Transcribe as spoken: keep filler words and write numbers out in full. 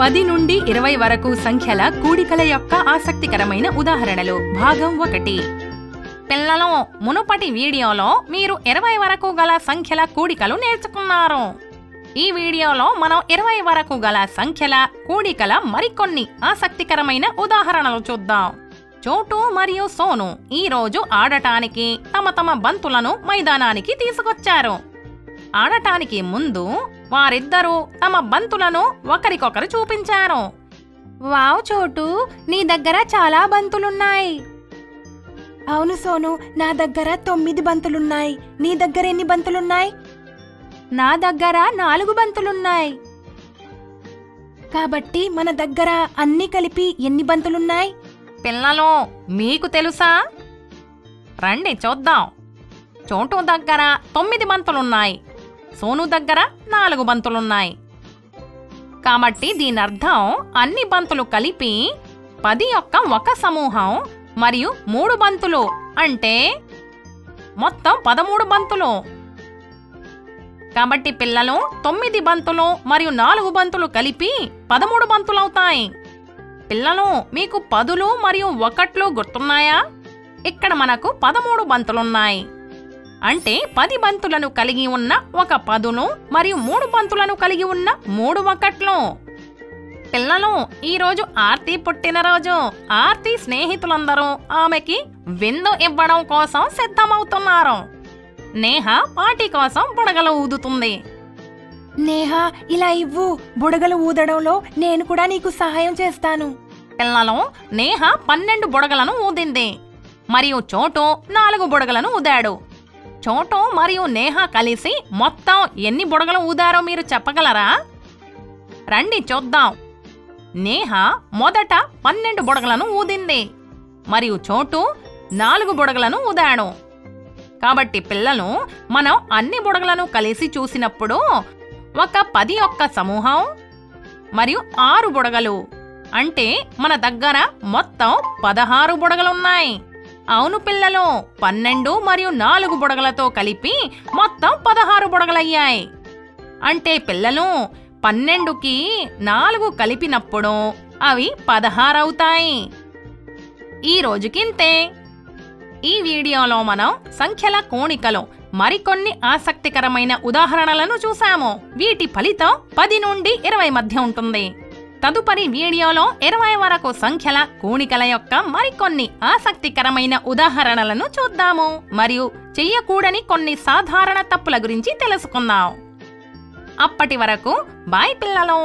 పది నుండి ఇరవై వరకు సంఖ్యల కూడికల యొక్క ఆసక్తికరమైన ఉదాహరణలు భాగం ఒకటి. పిల్లలు మునుపటి వీడియోలో మీరు ఇరవై వరకు గల సంఖ్యల కూడికలు నేర్చుకున్నారు. ఈ వీడియోలో మనం ఇరవై వరకు గల సంఖ్యల కూడికల మరికొన్ని ఆసక్తికరమైన ఉదాహరణలు చూద్దాం. చోటు మరియు సోను ఈ రోజు ఆడటానికి తమ తమ బంతులను మైదానానికి తీసుకొచ్చారు. ఆడటానికి ముందు వారిద్దరూ తమ బంతులను ఒకరికొకరు చూపించారు. వావ్ చోటు, నీ దగ్గర చాలా బంతులున్నాయి. అవును సోను, నా దగ్గర తొమ్మిది బంతులున్నాయి. నీ దగ్గర ఎన్ని బంతులున్నాయి? నా దగ్గర నాలుగు బంతులున్నాయి. కాబట్టి మన దగ్గర అన్ని కలిపి ఎన్ని బంతులున్నాయి? పిల్లలు మీకు తెలుసా? రండి చూద్దాం. చోటు దగ్గర తొమ్మిది బంతులున్నాయి, సోను దగ్గర నాలుగు బంతులున్నాయి. కాబట్టి దీని అర్థం అన్ని బంతులు కలిపి పది యొక్క ఒక సమూహం మరియు మూడు బంతులు, అంటే మొత్తం పదమూడు బంతులు. కాబట్టి పిల్లలు తొమ్మిది బంతులు మరియు నాలుగు బంతులు కలిపి పదమూడు బంతులవుతాయి. పిల్లలు మీకు పదులు మరియు ఒకట్లు గుర్తున్నాయా? ఇక్కడ మనకు పదమూడు బంతులున్నాయి. అంటే పది బంతులను కలిగి ఉన్న ఒక పదును మరియు మూడు బంతులను కలిగి ఉన్న మూడు ఒకట్లు. పిల్లలు ఈరోజు ఆర్తి పుట్టినరోజు. ఆర్తి స్నేహితులందరూ ఆమెకి విందు ఇవ్వడం కోసం సిద్ధమవుతున్నారు. నేహ పార్టీ కోసం బుడగలు ఊదుతుంది. నేహ, ఇలా ఇవ్వు. బుడగలు ఊదడంలో నేను కూడా నీకు సహాయం చేస్తాను. పిల్లలు, నేహ పన్నెండు బుడగలను ఊదింది మరియు చోటు నాలుగు బుడగలను ఊదాడు. చోటు మరియు నేహ కలిసి మొత్తం ఎన్ని బుడగలు ఊదారో మీరు చెప్పగలరా? రండి చూద్దాం. నేహ మొదట పన్నెండు బుడగలను ఊదింది మరియు చోటు నాలుగు బుడగలను ఊదాడు. కాబట్టి పిల్లలు, మనం అన్ని బుడగలను కలిసి చూసినప్పుడు ఒక పది యొక్క సమూహం మరియు ఆరు బుడగలు, అంటే మన దగ్గర మొత్తం పదహారు బుడగలున్నాయి. అవును పిల్లలు, పన్నెండు మరియు నాలుగు బుడగలతో కలిపి మొత్తం పదహారు బుడగలయ్యాయి. అంటే పిల్లలు, పన్నెండుకి నాలుగు కలిపినప్పుడు అవి పదహారు అవుతాయి. ఈ రోజుకింతే. ఈ వీడియోలో మనం సంఖ్యల కోణికలో మరికొన్ని ఆసక్తికరమైన ఉదాహరణలను చూసాము. వీటి ఫలితం పది నుండి ఇరవై మధ్య ఉంటుంది. తదుపరి వీడియోలో ఇరవై వరకు సంఖ్యల కూడికల యొక్క మరికొన్ని ఆసక్తికరమైన ఉదాహరణలను చూద్దాము మరియు చెయ్యకూడని కొన్ని సాధారణ తప్పుల గురించి తెలుసుకుందాం. అప్పటి వరకు బాయ్ పిల్లలు.